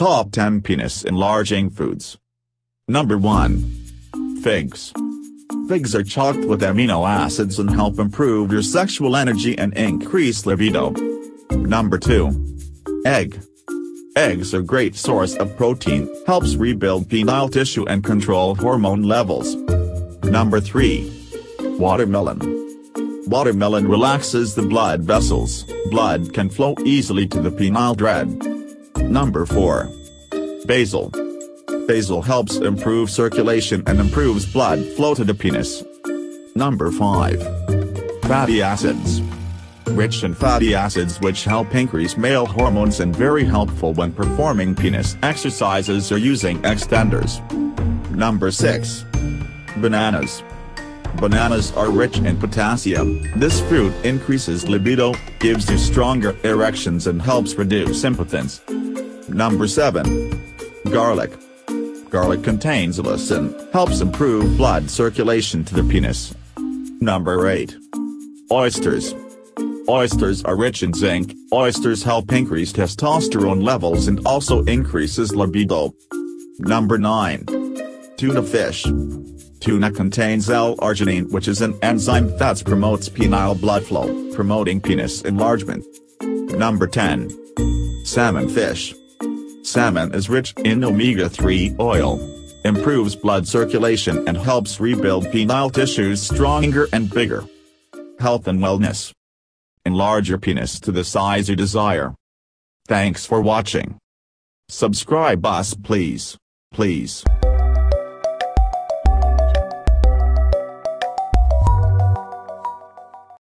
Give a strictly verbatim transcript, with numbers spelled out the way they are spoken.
Top ten Penis Enlarging Foods. Number one. Figs. Figs are chocked with amino acids and help improve your sexual energy and increase libido. Number two. Egg. Eggs are a great source of protein, helps rebuild penile tissue and control hormone levels. Number three. Watermelon. Watermelon relaxes the blood vessels, blood can flow easily to the penile gland. Number four. Basil. Basil helps improve circulation and improves blood flow to the penis. Number five. Fatty acids. Rich in fatty acids which help increase male hormones and very helpful when performing penis exercises or using extenders. Number six. Bananas. Bananas are rich in potassium, this fruit increases libido, gives you stronger erections and helps reduce impotence. Number seven. Garlic. Garlic contains allicin, helps improve blood circulation to the penis. Number eight. Oysters. Oysters are rich in zinc, oysters help increase testosterone levels and also increases libido. Number nine. Tuna fish. Tuna contains L-arginine which is an enzyme that promotes penile blood flow, promoting penis enlargement. Number ten. Salmon fish. Salmon is rich in omega three oil. Improves blood circulation and helps rebuild penile tissues stronger and bigger. Health and wellness. Enlarge your penis to the size you desire. Thanks for watching. Subscribe us please, please.